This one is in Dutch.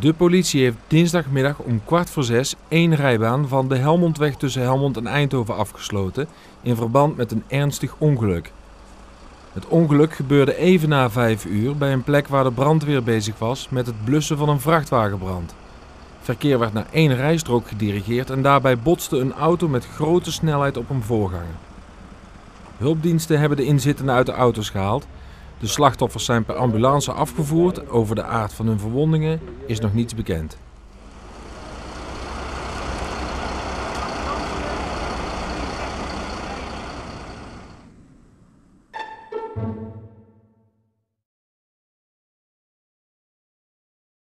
De politie heeft dinsdagmiddag om 15:15 één rijbaan van de Helmondweg tussen Helmond en Eindhoven afgesloten in verband met een ernstig ongeluk. Het ongeluk gebeurde even na 5 uur bij een plek waar de brandweer bezig was met het blussen van een vrachtwagenbrand. Verkeer werd naar één rijstrook gedirigeerd en daarbij botste een auto met grote snelheid op een voorganger. Hulpdiensten hebben de inzittenden uit de auto's gehaald. De slachtoffers zijn per ambulance afgevoerd. Over de aard van hun verwondingen is nog niets bekend.